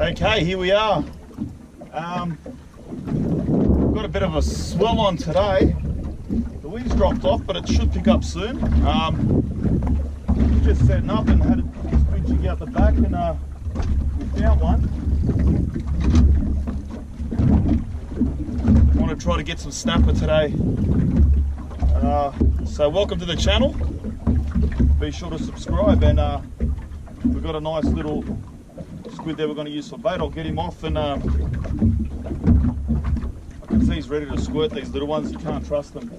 Okay, here we are. Got a bit of a swell on today. The wind's dropped off, but it should pick up soon. Just setting up and had a big jig out the back, and we found one. I want to try to get some snapper today. So welcome to the channel. Be sure to subscribe, and we've got a nice little squid there we're going to use for bait. I'll get him off, and I can see he's ready to squirt these little ones. You can't trust them.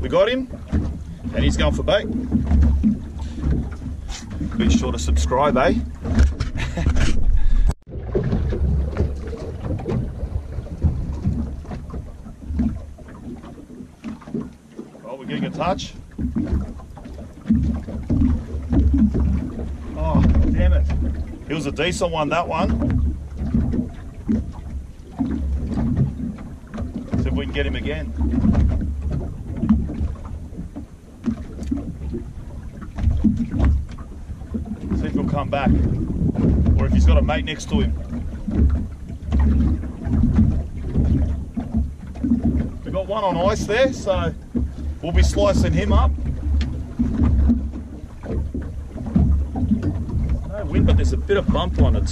We got him, and he's going for bait. Be sure to subscribe, eh? Oh, we're getting a touch. Oh, damn it. It was a decent one, that one. Let's see if we can get him again. Come back, or if he's got a mate next to him. We got one on ice there, so we'll be slicing him up. No wind, but there's a bit of bump on it.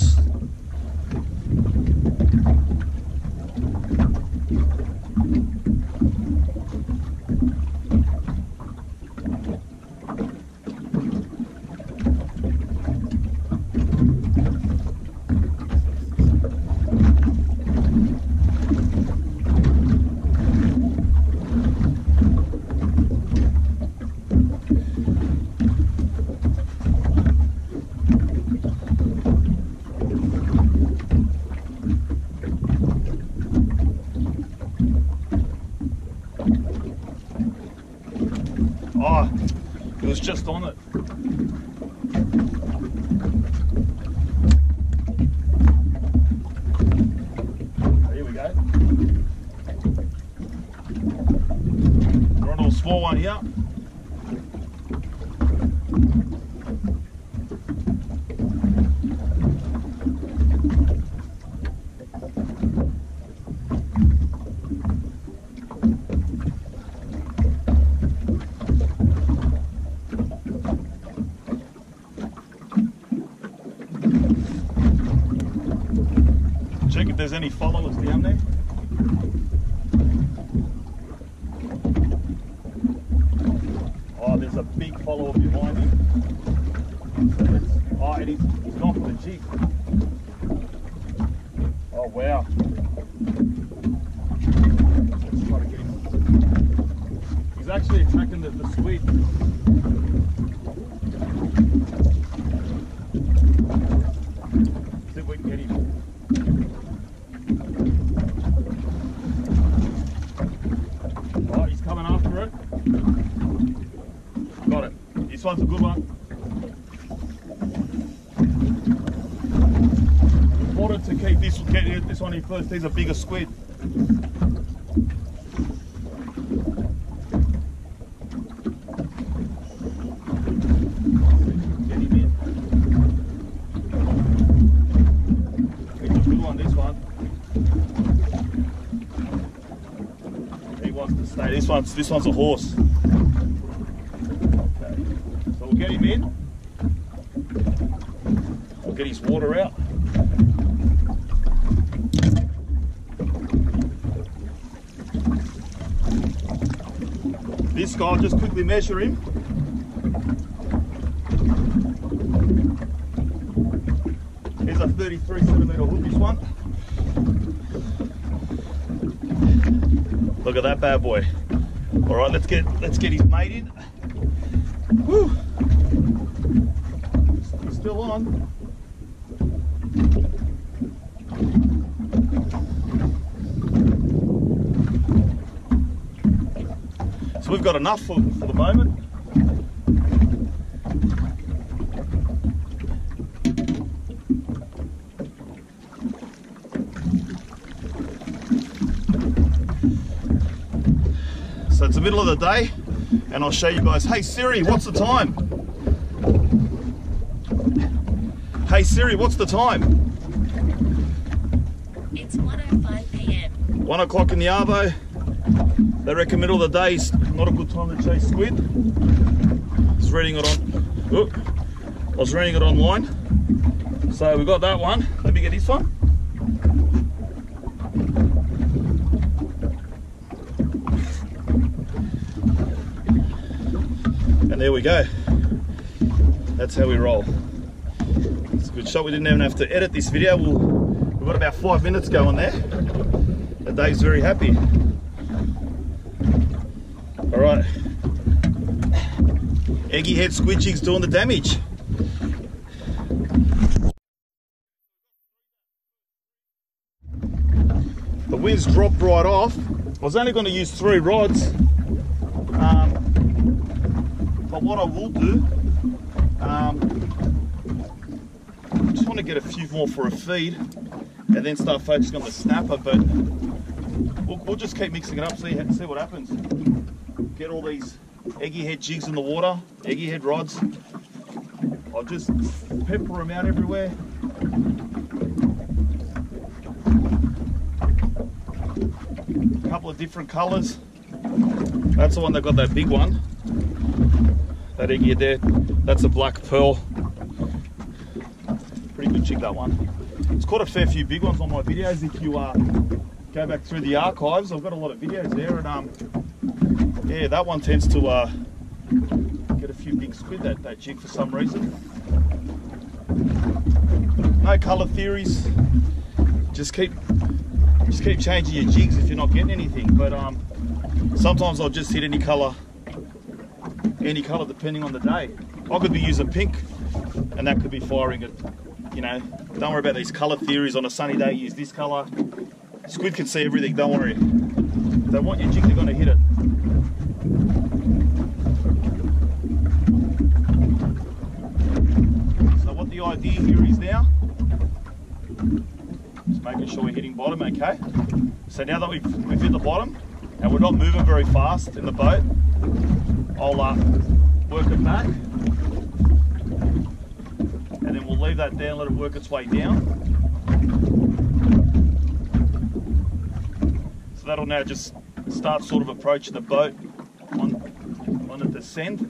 Oh, it was just on it. Here we go. We're on a little small one here. Check if there's any followers down there. Oh, there's a big follower behind him. Oh, and he's gone for the jig. Oh, wow. Let's try to get him. He's actually attacking the squid. See if we can get him. Got it. This one's a good one. Important to keep this one in first. These are bigger squid. Get him in. It's a good one, this one. He wants to stay. This one's a horse. Get him in. I'll get his water out. This guy, I'll just quickly measure him. Here's a 33 centimetre hook, this one. Look at that bad boy. All right, let's get his mate in. Woo! Still on. So we've got enough for the moment. So it's the middle of the day and I'll show you guys. Hey Siri, what's the time? Hey Siri, what's the time? It's 1:05 p.m. 1 o'clock in the arvo. They reckon middle of the day is not a good time to chase squid. I was reading it on. I was reading it online. So we got that one. Let me get this one. And there we go. That's how we roll. It's a good shot. We didn't even have to edit this video. We've got about 5 minutes going there. And Dave's very happy. All right. Egghead squid jig's doing the damage. The wind's dropped right off. I was only going to use 3 rods. But what I will do, I just want to get a few more for a feed and then start focusing on the snapper, but we'll just keep mixing it up, see what happens. Get all these egghead jigs in the water, egghead rods. I'll just pepper them out everywhere. A couple of different colours. That's the one that got that big one. That egghead there, that's a black pearl. Pretty good jig, that one. It's caught a fair few big ones on my videos. If you go back through the archives, I've got a lot of videos there, and yeah, that one tends to get a few big squid, that jig, for some reason. No colour theories. Just keep changing your jigs if you're not getting anything. But sometimes I'll just hit any colour depending on the day. I could be using pink and that could be firing at, you know, don't worry about these colour theories. On a sunny day, use this colour. Squid can see everything, don't worry. If they want your jig, they're going to hit it. So what the idea here is now, just making sure we're hitting bottom, okay? So now that we've hit the bottom and we're not moving very fast in the boat, I'll work it back, and then we'll leave that there and let it work its way down. So that'll now just start sort of approaching the boat on a descent.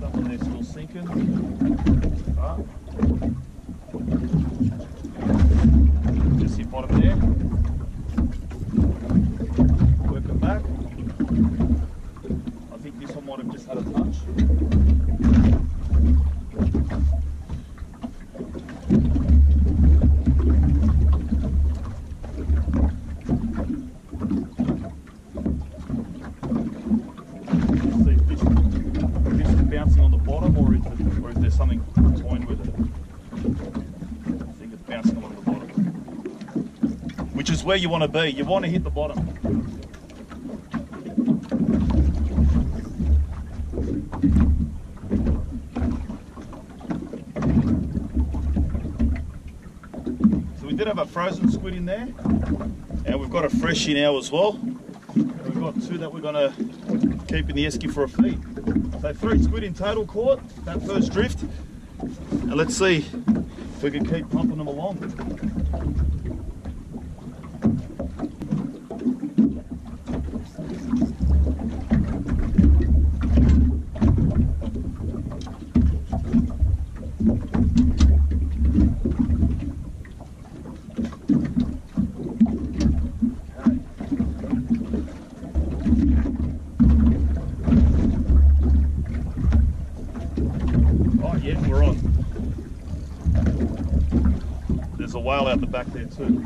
That one there's still sinking. All right. Just hit bottom there. Had a touch. See if this is bouncing on the bottom, or is there something joined with it? I think it's bouncing along the bottom, which is where you want to be. You want to hit the bottom. Have a frozen squid in there, and we've got a freshie now as well. And we've got 2 that we're going to keep in the esky for a feed. So 3 squid in total caught that first drift, and let's see if we can keep pumping them along. Whale out the back there too.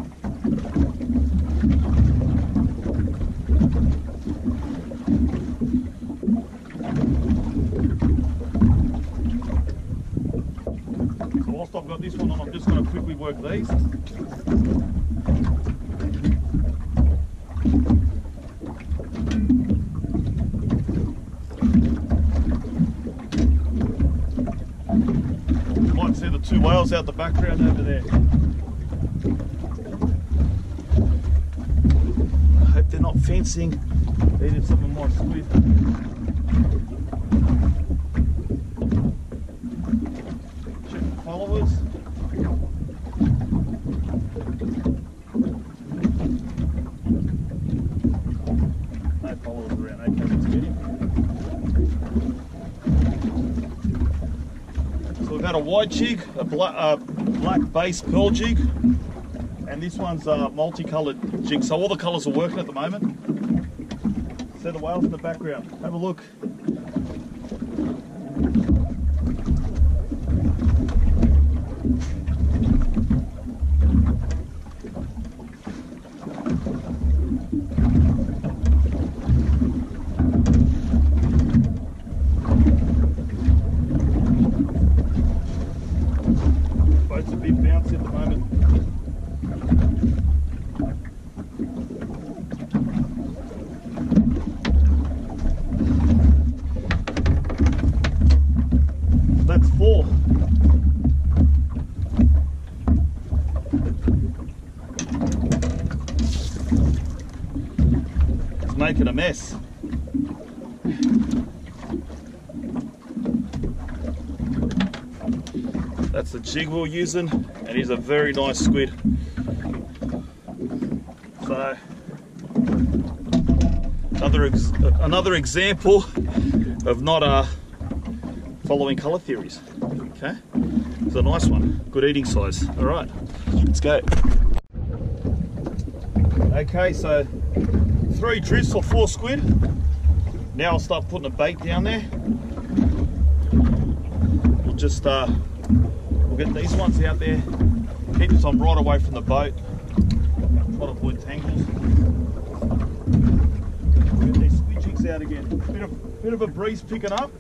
So whilst I've got this one on, I'm just going to quickly work these. miles out the background over there. I hope they're not fencing. They did something more sweet. Check the followers. No followers around, okay, let's get him. So we've got a white jig, a black base pearl jig, and this one's a multicoloured jig, so all the colours are working at the moment. See the whales in the background, have a look. Boat's a bit bouncy at the moment. Making a mess. That's the jig we're using, and he's a very nice squid. So another example of not following colour theories. Okay, it's a nice one, good eating size. All right, let's go. Okay, so. 3 drifts or 4 squid. Now I'll start putting a bait down there. We'll just we'll get these ones out there. Keep some right away from the boat. Try to avoid tangles. Get these squid jigs out again. Bit of a breeze picking up.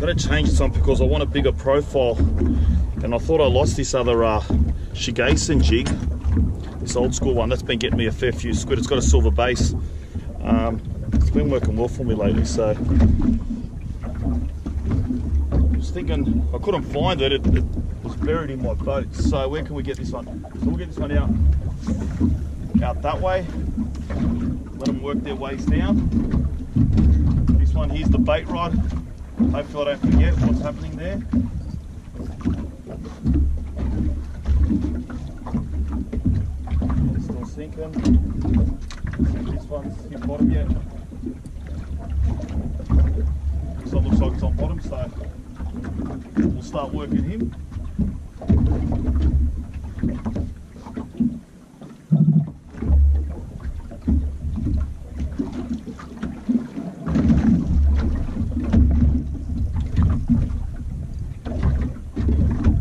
I've got to change some because I want a bigger profile, and I thought I lost this other Shigason jig, this old school one that's been getting me a fair few squid. It's got a silver base. It's been working well for me lately, so I was thinking I couldn't find it. It was buried in my boat. So where can we get this one? So we'll get this one out that way, let them work their ways down. This one here's the bait rod. Hopefully I don't forget what's happening there. It's still sinking. This one's hit bottom yet. This one looks like it's on bottom, so we'll start working him.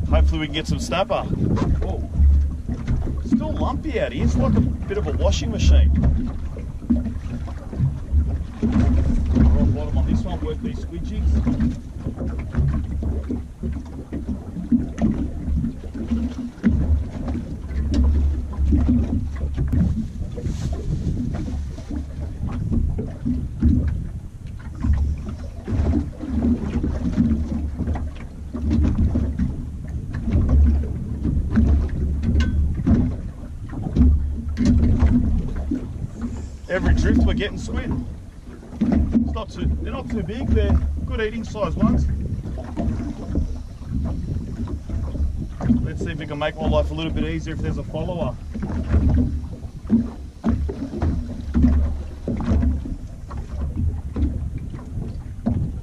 Hopefully we can get some snapper. Whoa. Still lumpy out here, it's like a bit of a washing machine. We're on bottom on this one, work these squid jigs. Every drift we're getting squid. It's not too, they're not too big, they're good eating size ones. Let's see if we can make my life a little bit easier if there's a follower.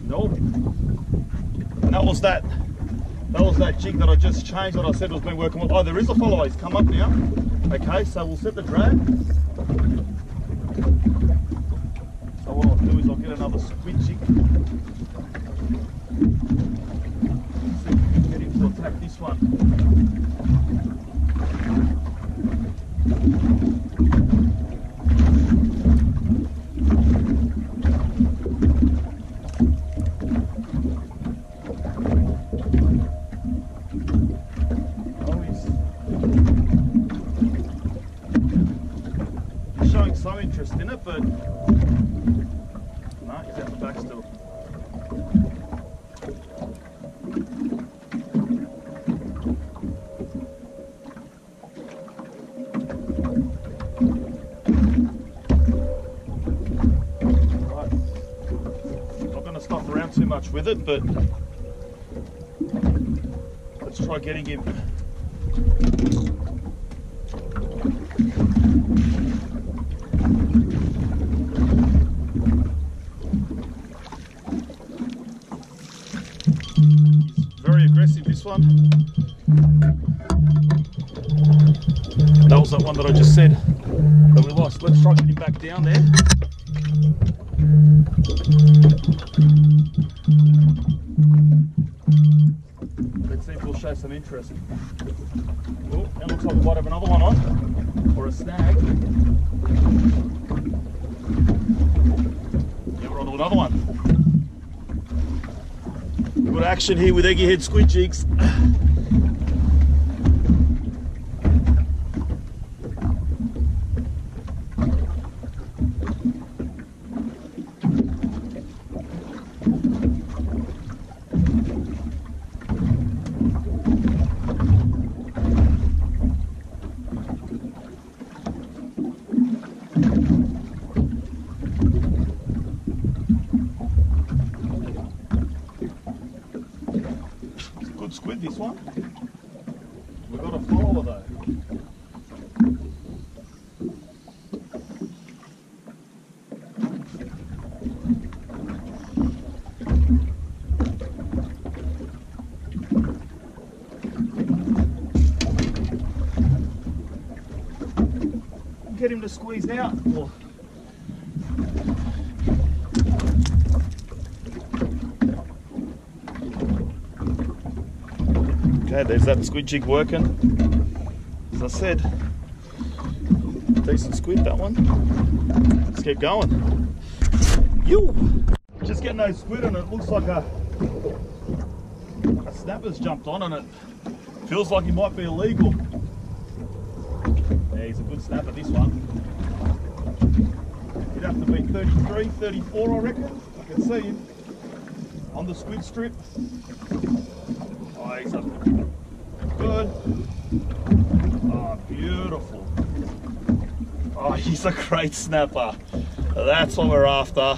Nope. And that was that jig that I just changed that I said was been working with. Oh, there is a follower, he's come up now. Okay, so we'll set the drag. So what I'll do is I'll get another squid jig. See if we can get him to attack this one. muck around too much with it, but let's try getting him. He's very aggressive, this one. That was that one that I just said that we lost. Let's try getting back down there. Let's see if we'll show some interest. Oh, that looks like we might have another one on, or a snag. Yeah, we're on to another one. Good action here with Egghead squid jigs. Squid, this one. We've got a follower though. Get him to squeeze out. Oh. Yeah, there's that squid jig working. As I said, decent squid, that one. Let's keep going. You just getting those squid, and it looks like a snapper's jumped on, and it feels like he might be illegal. Yeah, he's a good snapper, this one. He'd have to be 33, 34, I reckon. I can see him on the squid strip. Oh, he's up. Good. Oh, beautiful. Oh, he's a great snapper. That's what we're after.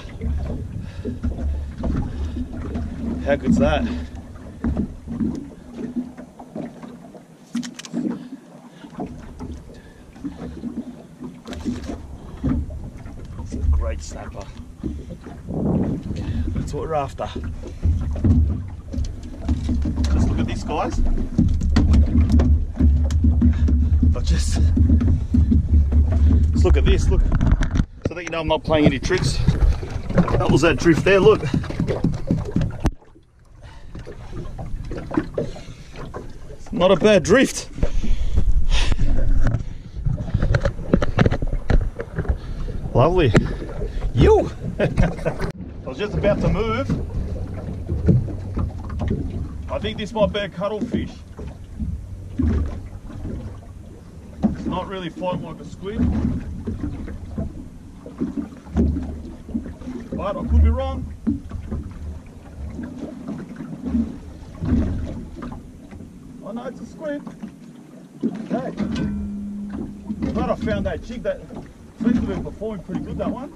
How good's that? He's a great snapper. That's what we're after. Just look at this, guys. But just look at this, look. So that you know I'm not playing any tricks. That was that drift there, look. It's not a bad drift. Lovely. You! I was just about to move. I think this might be a cuttlefish. It's not really fighting like a squid. But I could be wrong. Oh no, it's a squid. Okay. I'm glad I found that jig. That seems to be performing pretty good, that one.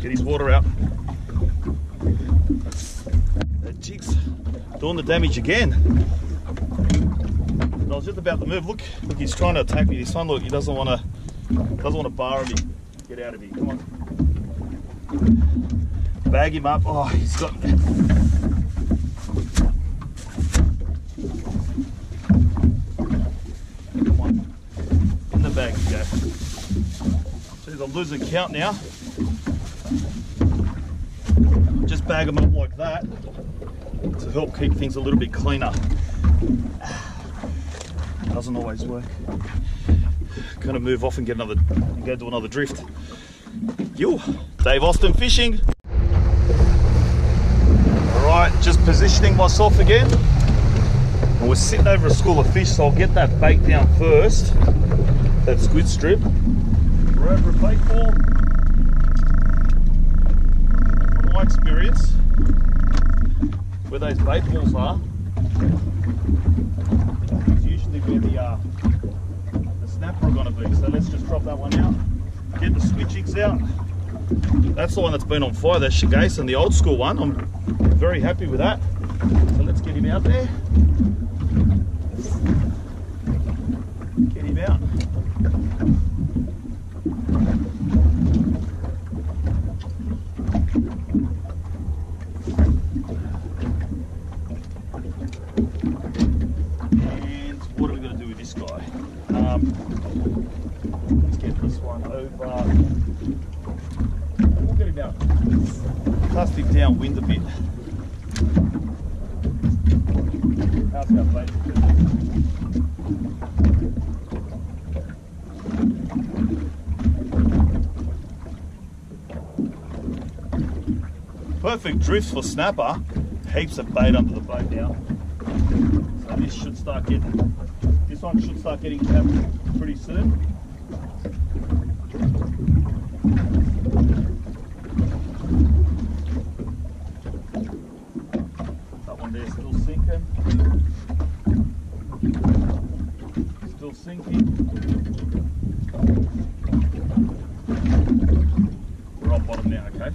Get his water out. That jig's doing the damage again. And I was just about to move. Look, he's trying to attack me. This one, look, he doesn't want to bar me. Get out of here. Come on. Bag him up. Oh, he's got. Come on. In the bag you go. Jeez, I'm losing count now. Just bag them up like that to help keep things a little bit cleaner. Doesn't always work. Gonna move off and get another, and go do another drift. Yo, Dave Austin Fishing. All right, just positioning myself again. And we're sitting over a school of fish, so I'll get that bait down first. That squid strip. We're over a bait ball. Experience where those bait balls are, which is usually where the snapper are going to be. So let's just drop that one out, get the squidgigs out. That's the one that's been on fire, that's Shigason, the old school one. I'm very happy with that. So let's get him out there. Get him out. And what are we going to do with this guy? Let's get this one over. We'll get him out. Cast him downwind a bit. How's our bait? Perfect drift for snapper. Heaps of bait under the boat now. So this should start getting, this one should start getting tapped pretty soon. That one there still sinking. Still sinking. We're on bottom now, okay?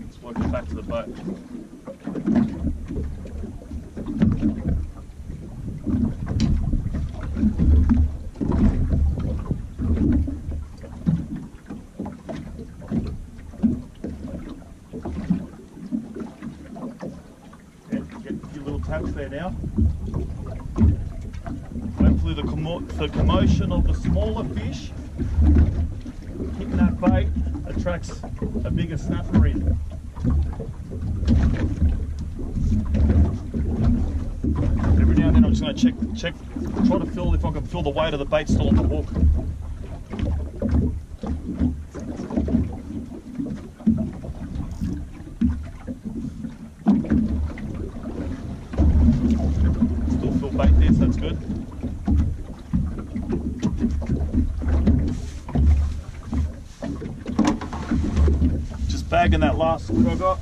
Let's work it back to the boat. Now. Hopefully the commotion of the smaller fish hitting that bait attracts a bigger snapper in. Every now and then I'm just going to check, try to feel if I can feel the weight of the bait still on the hook. Bagging that last one I got.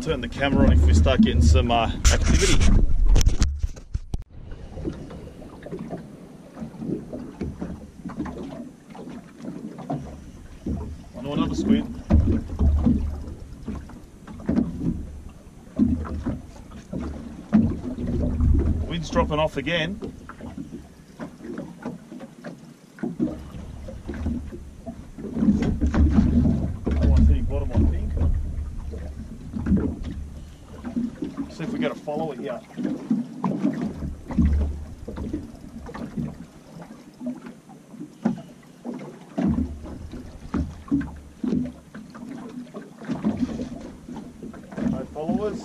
Turn the camera on if we start getting some activity. I know another squid. Wind's dropping off again. See if we get a follower here. No followers.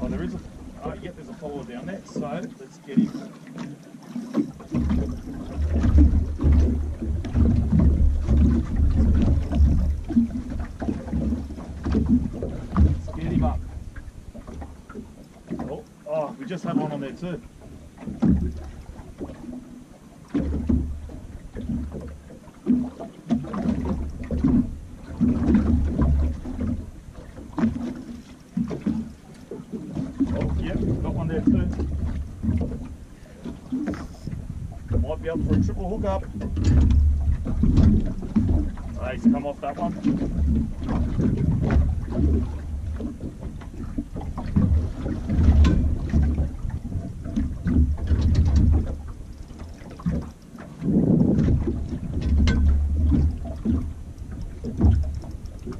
Oh, there is a. Oh, yeah, there's a follower down there. So let's get him. Just had one on there too. Oh, yep, got one there too. Might be up for a triple hookup. Oh, he's come off that one. We're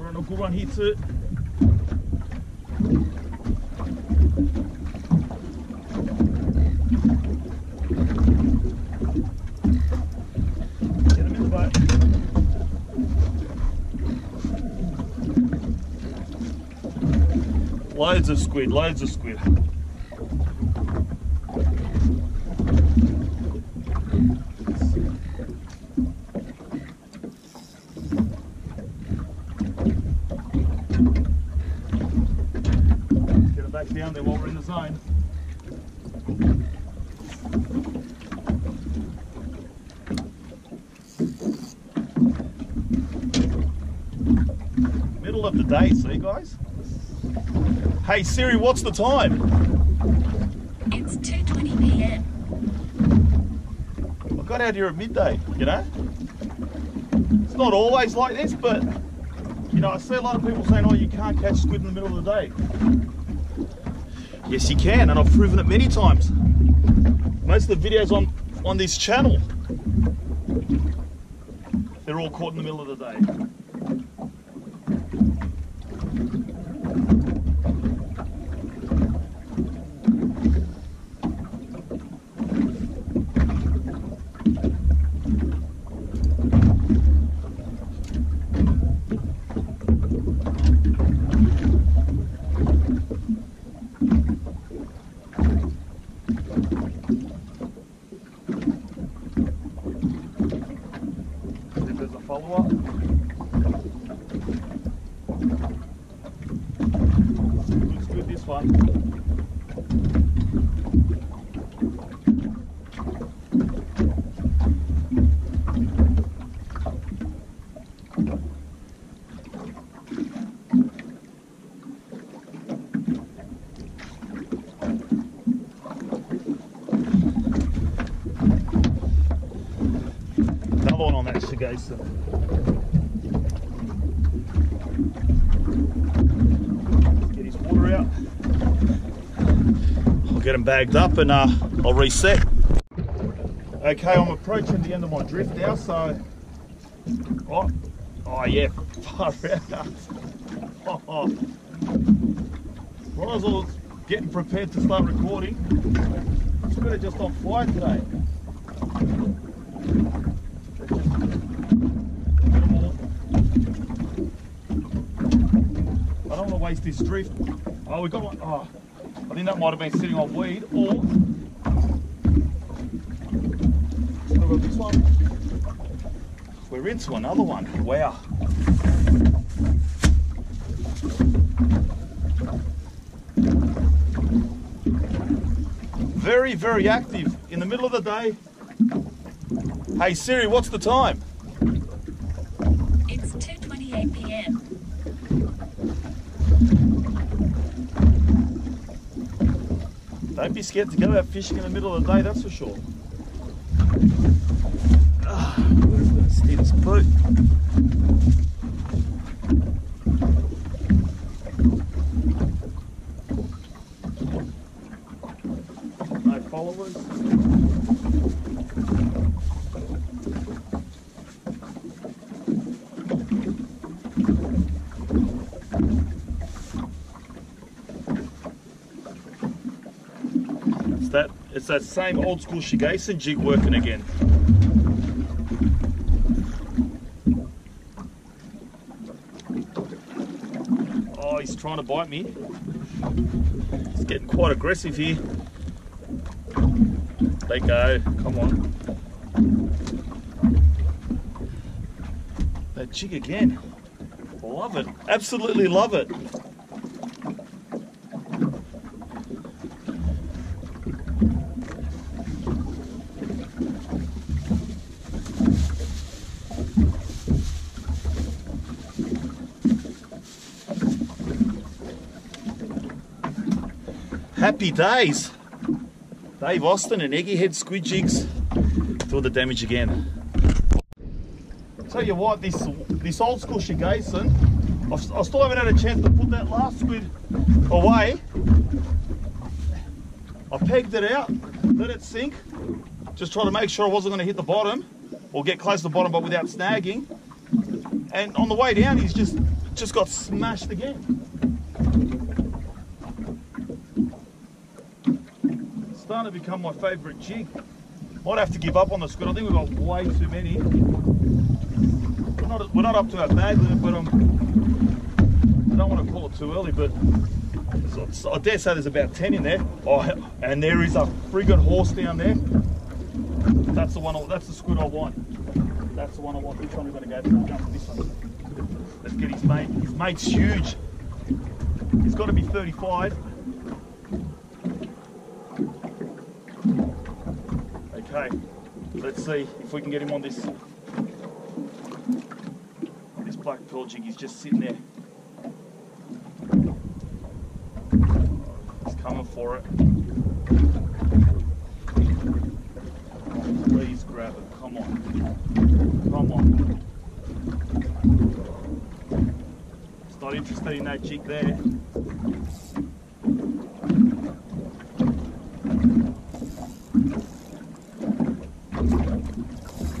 on a good one here too. Loads of squid, loads of squid. Get it back down there while we're in the zone. Middle of the day, see guys? Hey Siri, what's the time? It's 2:20 p.m. I got out here at midday, you know? It's not always like this, but, you know, I see a lot of people saying, oh, you can't catch squid in the middle of the day. Yes, you can, and I've proven it many times. Most of the videos on this channel, they're all caught in the middle of the day. Shigason. Let's get his water out. I'll get him bagged up and I'll reset. Okay, I'm approaching the end of my drift now, so... Oh yeah, far out. Oh. Well, as I was getting prepared to start recording, it's good it's just on fire today. This drift. Oh, we got one. Oh, I think that might have been sitting on weed, or what about this one? We're into another one. Wow. Very, very active in the middle of the day. Hey Siri, what's the time? It's 2:28 p.m. Don't be scared to go out fishing in the middle of the day, that's for sure. Where's that steepest boat? No followers. It's that same old school Shigason jig working again. Oh, he's trying to bite me. He's getting quite aggressive here. Let go, come on. That jig again. Love it, absolutely love it. Happy days! Dave Austin and Egghead squid jigs do the damage again. Tell you what, this old school Shigason, I still haven't had a chance to put that last squid away. I pegged it out, let it sink, just try to make sure I wasn't going to hit the bottom or get close to the bottom but without snagging. And on the way down, he's just got smashed again. It's starting to become my favourite jig. Might have to give up on the squid. I think we've got way too many. We're not up to our bag limit, but I don't want to call it too early, but I dare say there's about 10 in there. Oh, and there is a friggin' horse down there. That's the one. That's the squid I want. That's the one I want. Which one we're going to go for? Jump this one. Let's get his mate. His mate's huge. He's got to be 35. Okay, let's see if we can get him on this. This black pearl jig is just sitting there. He's coming for it. Please grab it. Come on. Come on. He's not interested in that jig there.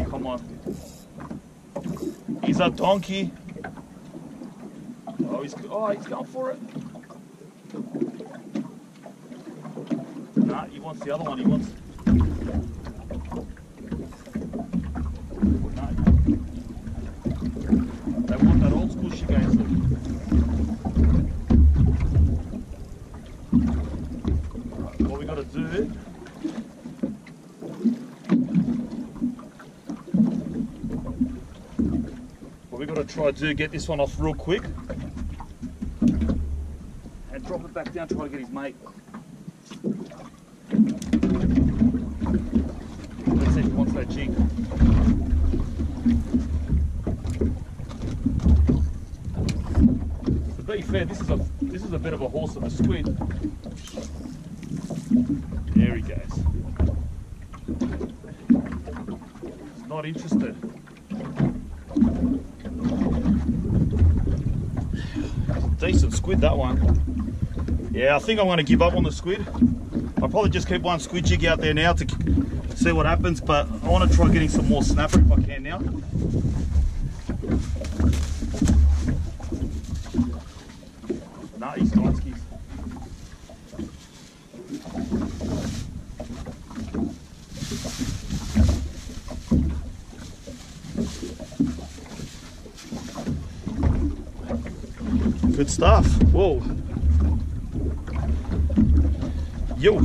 Come on. He's a donkey. Oh, he's going for it. Nah, he wants the other one. He wants... They want that old school Shigason. What we got to do... What we got to try to do, get this one off real quick. And drop it back down, try to get his mate. Let's see if he wants that jig. To be fair, this is a bit of a horse of a squid. There he goes. He's not interested. Decent squid, that one. Yeah, I think I'm going to give up on the squid. I'll probably just keep one squid jig out there now to see what happens, but I want to try getting some more snapper if I can now. Nah, he's nice. Good stuff. Whoa. Yo.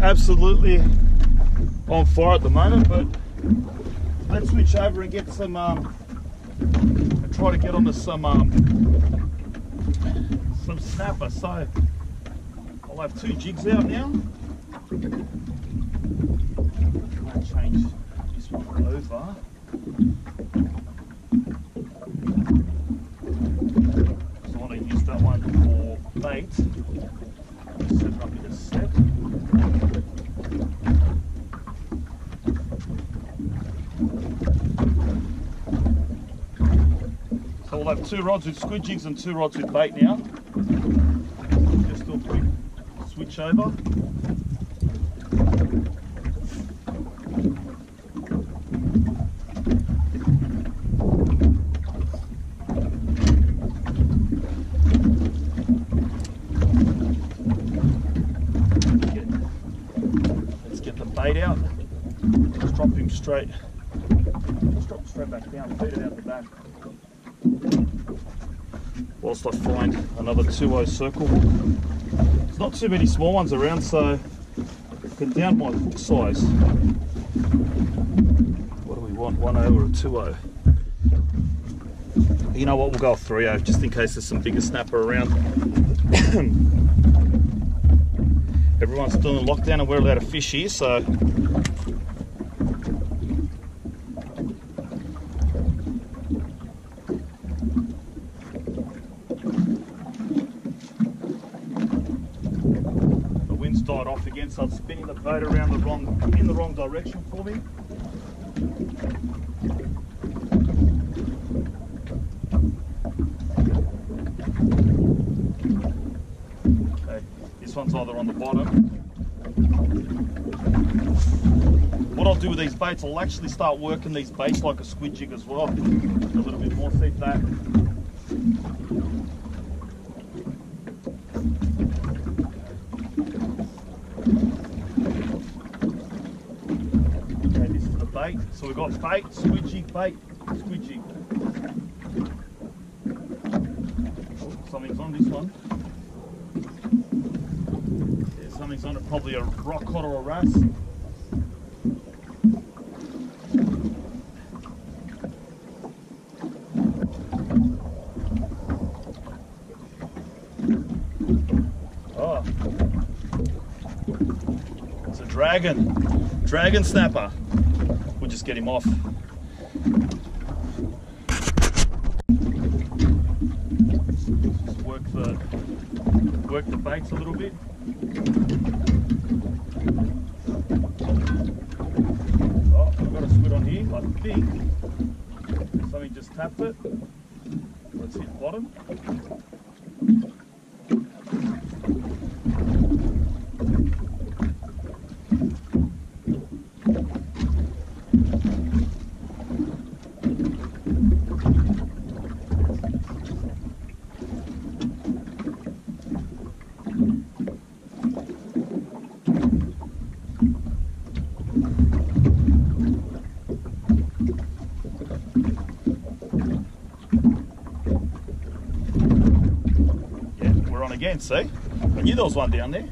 Absolutely on fire at the moment, but let's switch over and get some, try to get onto some snapper. So I'll have two jigs out now. I'll change this one over. So I want to use that one for bait. Set it up in a set. So we'll have two rods with squid jigs and two rods with bait now. Just do a quick switch over. Out. Just drop him straight. Just drop him straight back down, feed it out the back. Whilst I find another 2-0 circle. There's not too many small ones around, so I can down my hook size. What do we want, 1-0 or a 2-0? You know what, we'll go 3-0 just in case there's some bigger snapper around. Everyone's still in lockdown and we're allowed to fish here, so the wind's died off again, so I'm spinning the boat around in the wrong direction for me. one's either on the bottom. What I'll do with these baits, I'll actually start working these baits like a squid jig as well. A little bit more, see that. Okay, this is the bait. So we've got bait, squid jig. Oh, something's on this one. Yeah, something's on it, probably a rock cod or a wrasse. Dragon snapper. We'll just get him off. Just work the baits a little bit. Oh, I've got a squid on here. I think something just tapped it. Let's hit bottom. Again, see? I knew there was one down there.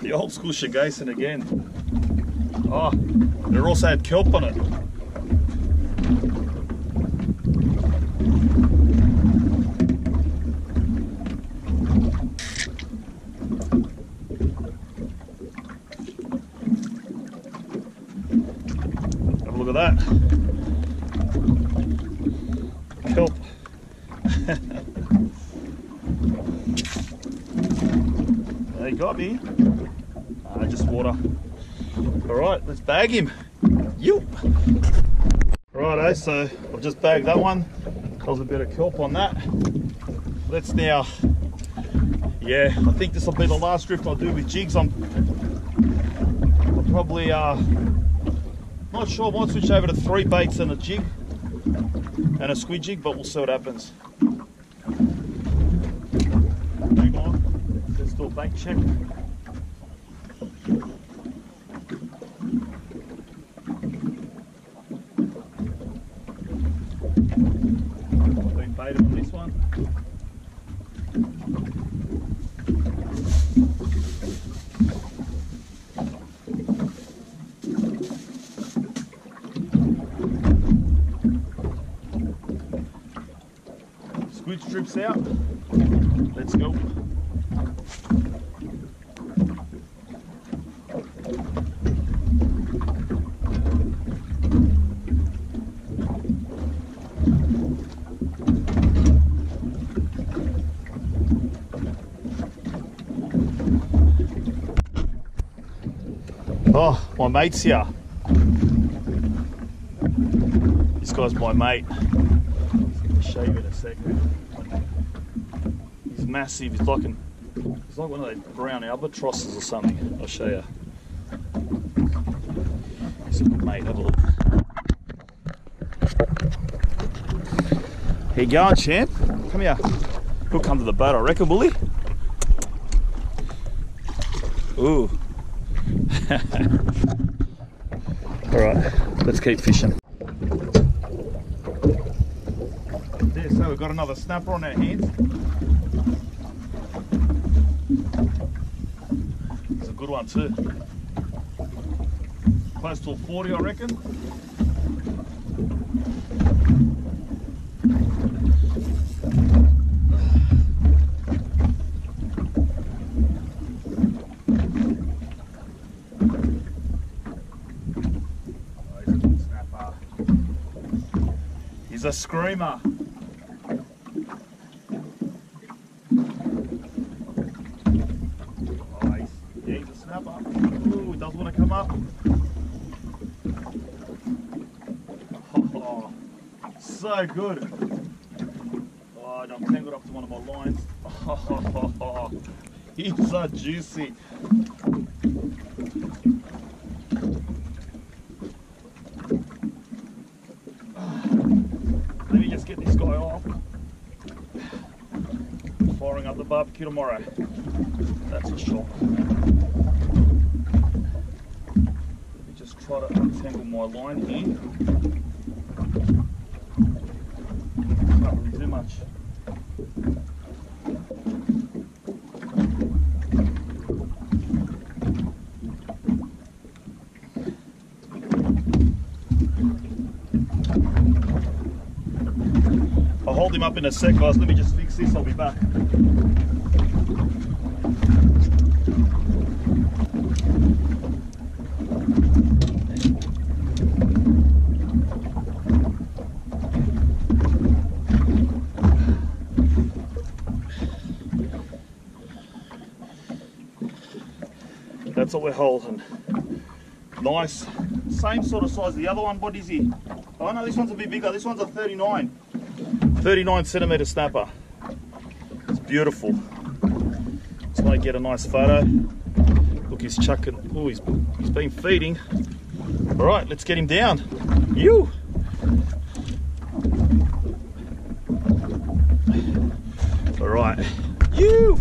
The old school Shigason again. Oh, they also had kelp on it. Have a look at that. Kelp. They got me. Just water. Alright, let's bag him. Yup. Righto, so I've just bagged that one. There was a bit of kelp on that. Let's now, yeah, I think this will be the last drift I'll do with jigs. I'm probably not sure. I might switch over to 3 baits and a jig and a squid jig, but we'll see what happens. Hang on, let's do a bait check. Squid strips out. Let's go. Oh, my mate's here. This guy's my mate. I'll show you in a second. He's massive. He's like one of those brown albatrosses or something. I'll show you. He's a good mate. Have a look. How you going, champ? Come here. He'll come to the boat, I reckon, will he? Ooh. All right, let's keep fishing. There, so we've got another snapper on our hands. It's a good one too. Close to 40, I reckon. Snapper. He's a screamer. So good. Oh, I got tangled up to one of my lines. Oh, he's so juicy. Let me just get this guy off. Firing up the barbecue tomorrow. That's a shock. Let me just try to untangle my line here. I'll hold him up in a sec, guys. Let me just fix this. I'll be back. That's what we're holding. Nice. Same sort of size. The other one, what is he? Oh no, this one's a bit bigger. This one's a 39 centimetre snapper. It's beautiful. Let's make get a nice photo. Look, he's chucking. Oh, he's been feeding. All right, let's get him down. You. All right. You.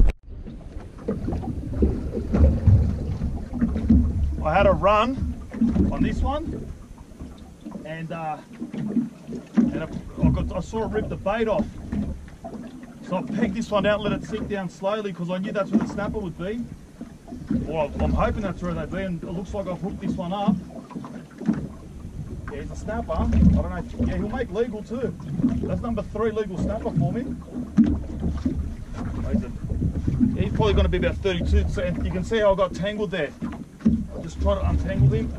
I had a run on this one, and I saw it rip the bait off. So I pegged this one out, let it sink down slowly, because I knew that's where the snapper would be. Well, I'm hoping that's where they'd be, and it looks like I've hooked this one up. Yeah, he's a snapper. I don't know. Yeah, he'll make legal too. That's number 3 legal snapper for me. Yeah, he's probably going to be about 32, so you can see how I got tangled there. Just try to untangle him.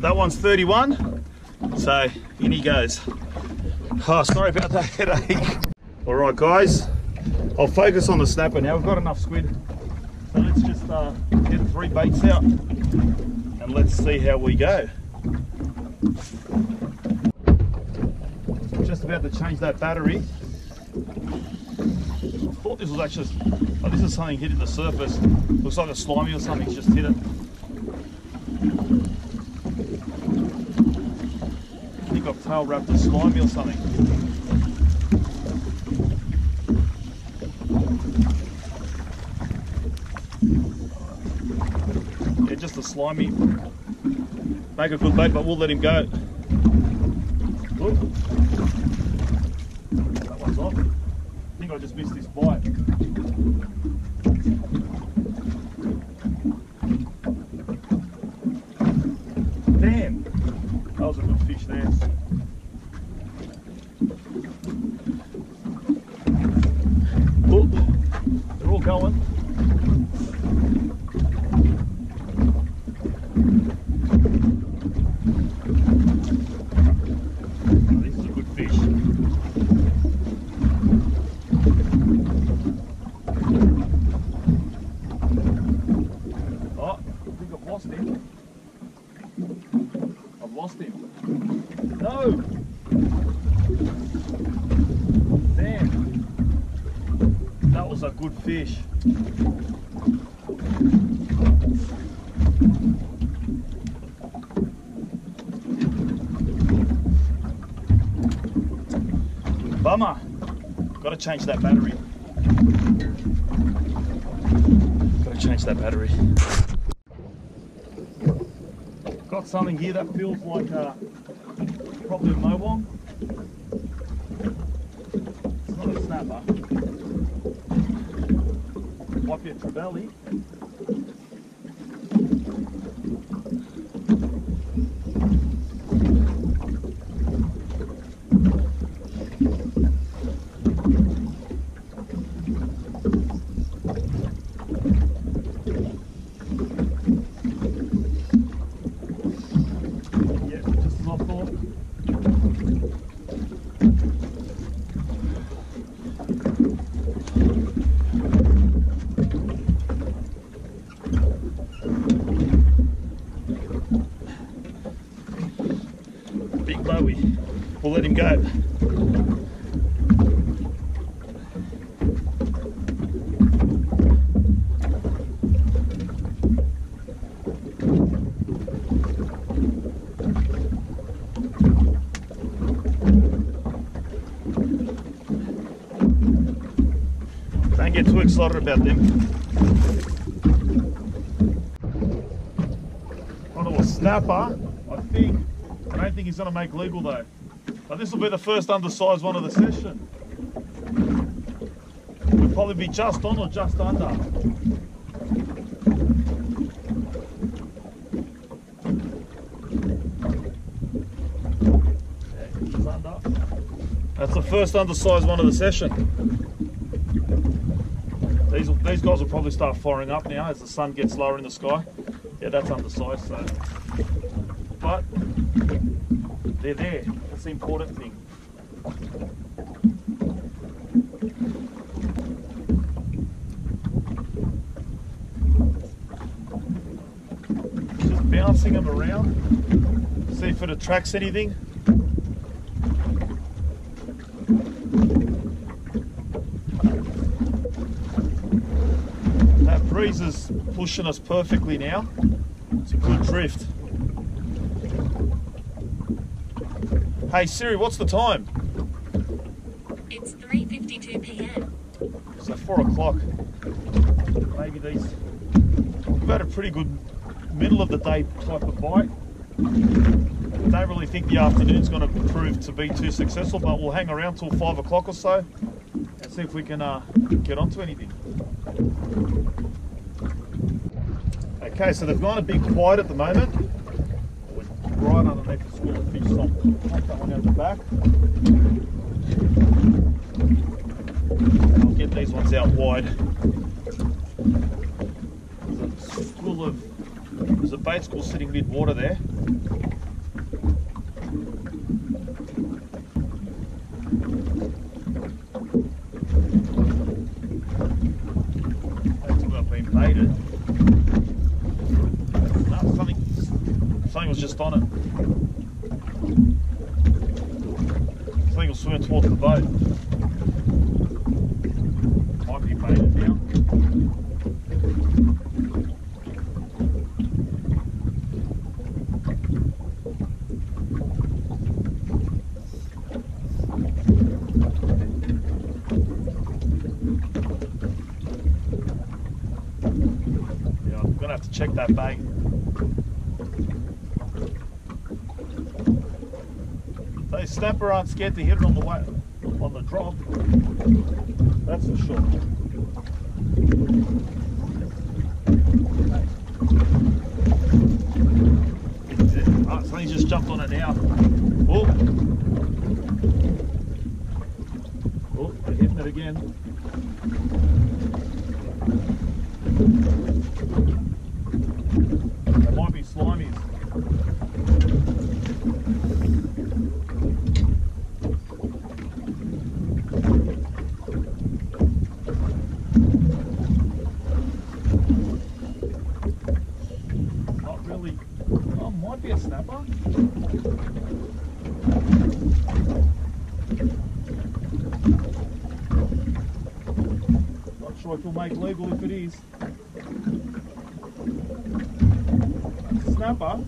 That one's 31, so in he goes. Oh, sorry about that headache. All right, guys. I'll focus on the snapper now. We've got enough squid, so let's just get 3 baits out and let's see how we go. Just about to change that battery. I thought this was actually, oh, this is something hitting the surface. Looks like a slimy or something's just hit it. I think I've tail wrapped a slimy or something. Slimy, make a good bait, but we'll let him go. Look, that one's off. I think I just missed this bite. Damn, that was a good fish there. Look, they're all going. Fish. Bummer. Got to change that battery. to change that battery. Got something here that feels like probably a mowong. It's not a snapper. It might be a trevally. Big Bowie. We'll let him go. Don't get too excited about them. Onto a snapper, I think. I don't think he's going to make legal though. But this will be the first undersized one of the session. We'll probably be just on or just under. Yeah, just under. That's the first undersized one of the session. These guys will probably start firing up now as the sun gets lower in the sky. Yeah, that's undersized, so. But they're there, that's the important thing. Just bouncing them around, see if it attracts anything. That breeze is pushing us perfectly now. It's a good drift. Hey Siri, what's the time? It's 3:52 p.m. So 4 o'clock. Maybe these. We've had a pretty good middle of the day type of bite. I don't really think the afternoon's going to prove to be too successful, but we'll hang around till 5 o'clock or so and see if we can get onto anything. Okay, so they've gone a bit quiet at the moment. Right underneath the school of fish, so I'll take that one out of the back. And I'll get these ones out wide. There's a bait school sitting mid-water there. That's about being baited. No, something was just on it. Something will swim towards the boat. Might be baited now. Yeah, I'm gonna have to check that bait. These snapper aren't scared to hit it on the way, on the drop, that's for sure. Oh, something's just jumped on it now. Oh, oh, they're hitting it again. They might be slimies. If we'll make legal if it is. Snapper.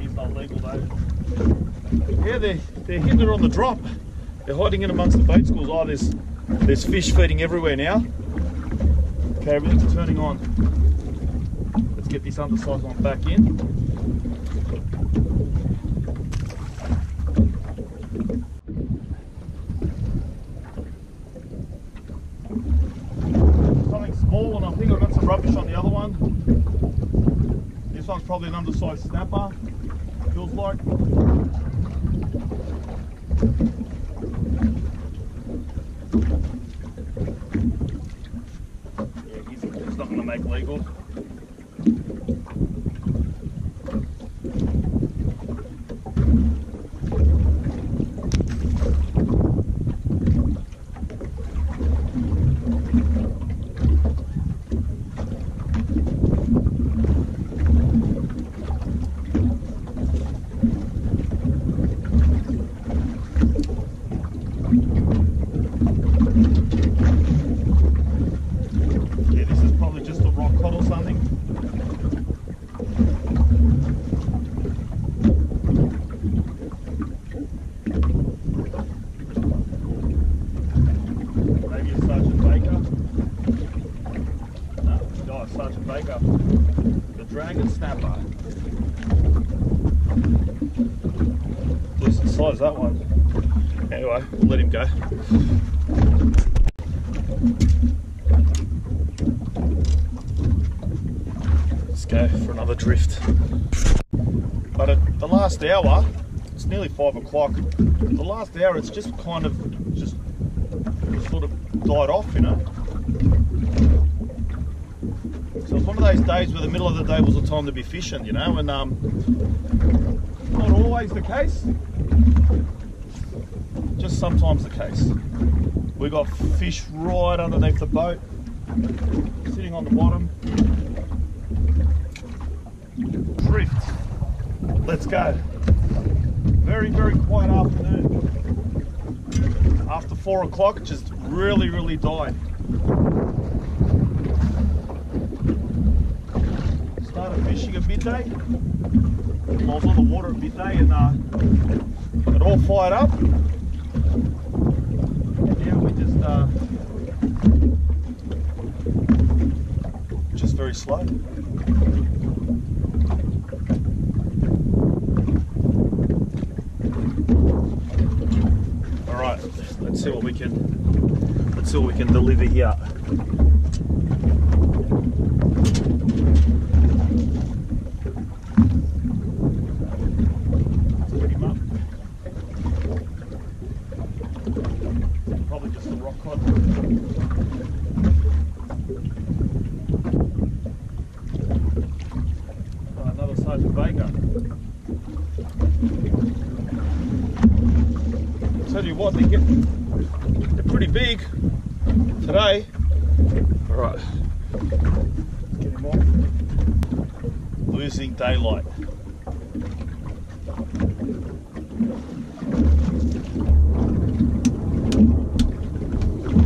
He's not legal though. Yeah, they're hitting it on the drop. They're hiding in amongst the bait schools. Oh, there's fish feeding everywhere now. Okay, everything's turning on. Let's get this undersize one back in. Something small, and I think I've got some rubbish on the other one. This one's probably an undersized snapper, feels like. Legal. That one. Anyway, we'll let him go. Let's go for another drift. But at the last hour, it's nearly 5 o'clock. The last hour, it's just kind of just sort of died off, you know. So it's one of those days where the middle of the day was the time to be fishing, you know, and not always the case. Just sometimes the case. We got fish right underneath the boat, sitting on the bottom. Drift. Let's go. Very, very quiet afternoon. After 4 o'clock, just really, really died. Started fishing at midday. I was on the water at midday and it all fired up. Yeah, we just very slow. All right, let's see what we can deliver here. They're pretty big today. All right, get him off. Losing daylight.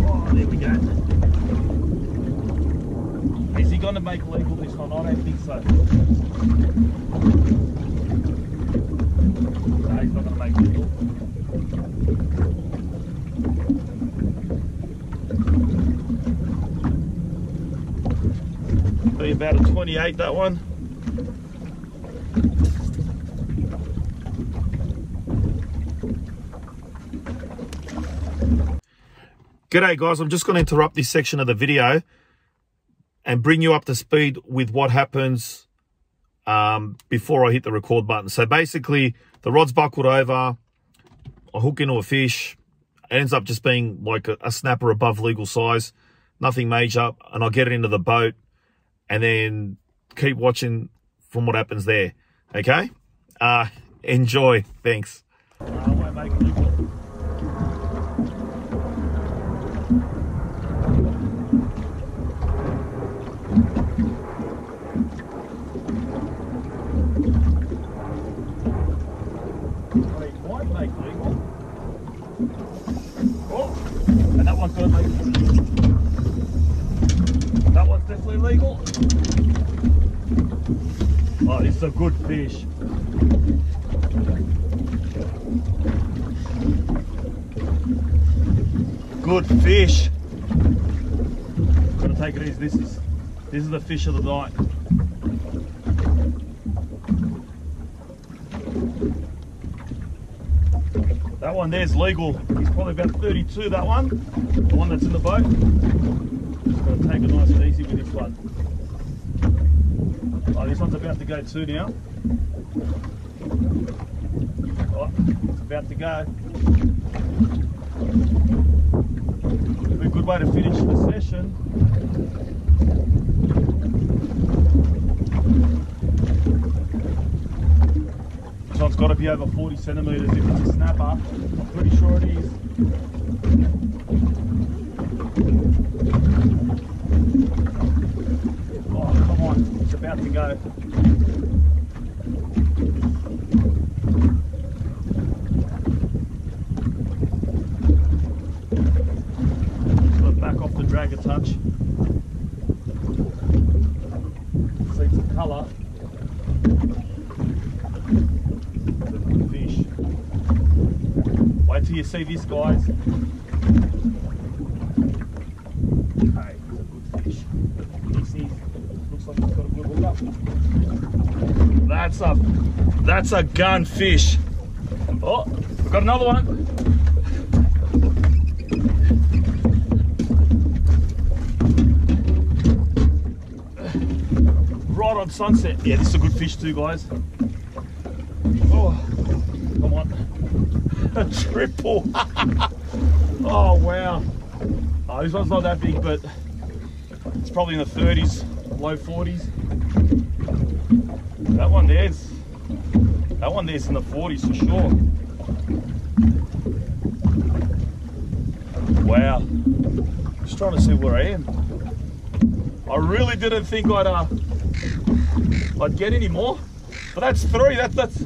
Oh, there we go. Is he going to make legal this one? I don't think so. No, he's not going to make legal. Be about a 28, that one. G'day guys, I'm just going to interrupt this section of the video and bring you up to speed with what happens before I hit the record button. So basically, the rod's buckled over, I hook into a fish, it ends up just being like a snapper above legal size, nothing major, and I get it into the boat. And then keep watching from what happens there, okay? Enjoy, thanks. Oh, and that one's gonna make definitely legal. Oh, this is a good fish. Good fish. Got to take it easy. This is the fish of the night. That one there's legal. He's probably about 32. That one, the one that's in the boat. Just got to take it nice and easy with this one. Oh, this one's about to go too now. Oh, it's about to go. A good way to finish the session. So it's got to be over 40 centimeters if it's a snapper. I'm pretty sure it is. Oh, come on, it's about to go. Drag a touch. See the colour. It's a good fish. Wait till you see this, guys. Okay, it's a good fish. Looks like it's got a good hook up. That's a gun fish. Oh, we've got another one. On sunset. Yeah, this is a good fish too, guys. Oh, come on. A triple. Oh, wow. Oh, this one's not that big, but it's probably in the 30s, low 40s. That one there's in the 40s for sure. Wow. Just trying to see where I am. I really didn't think I'd get any more, but that's three. That's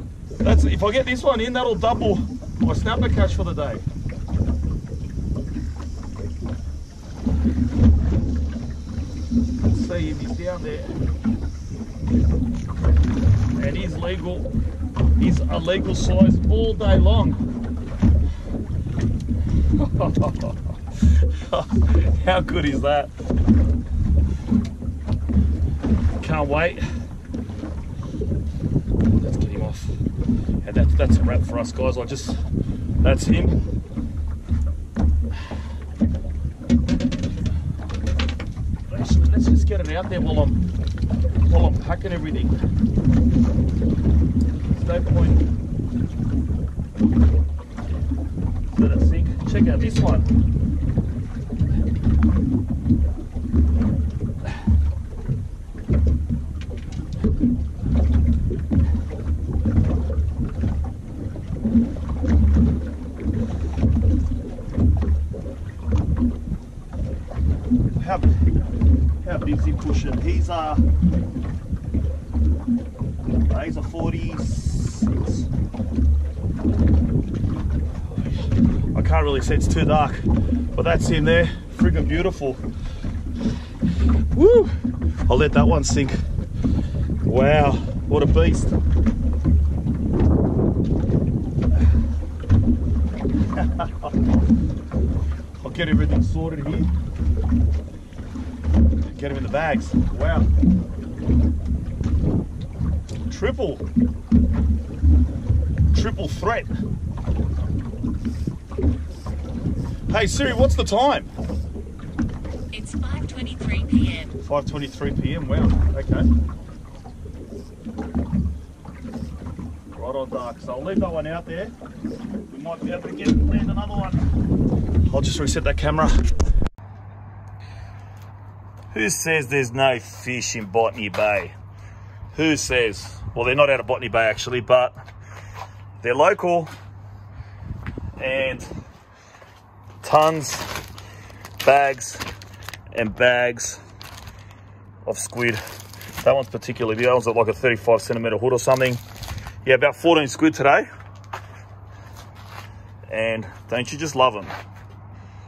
if I get this one in, that'll double my snapper catch for the day. Let's see if he's down there. And he's legal. He's a legal size all day long. How good is that? Can't wait. Let's get him off. And that's a wrap for us, guys. That's him. Actually, let's just get it out there while I'm packing everything. There's no point. Let it sink. Check out this one. How big's he pushing? He's a 46. I can't really see, it's too dark, but that's him there. Friggin' beautiful. Woo! I'll let that one sink. Wow, what a beast. I'll get everything sorted here. Get him in the bags. Wow. Triple threat. Hey Siri, what's the time? It's 5:23 p.m. 5:23 p.m. Wow. Okay. Right on dark. So I'll leave that one out there. We might be able to land another one. I'll just reset that camera. Who says there's no fish in Botany Bay? Who says? Well, they're not out of Botany Bay actually, but they're local and tons, bags and bags of squid. That one's particularly big. That one's at like a 35 centimeter hood or something. Yeah, about 14 squid today. And don't you just love them?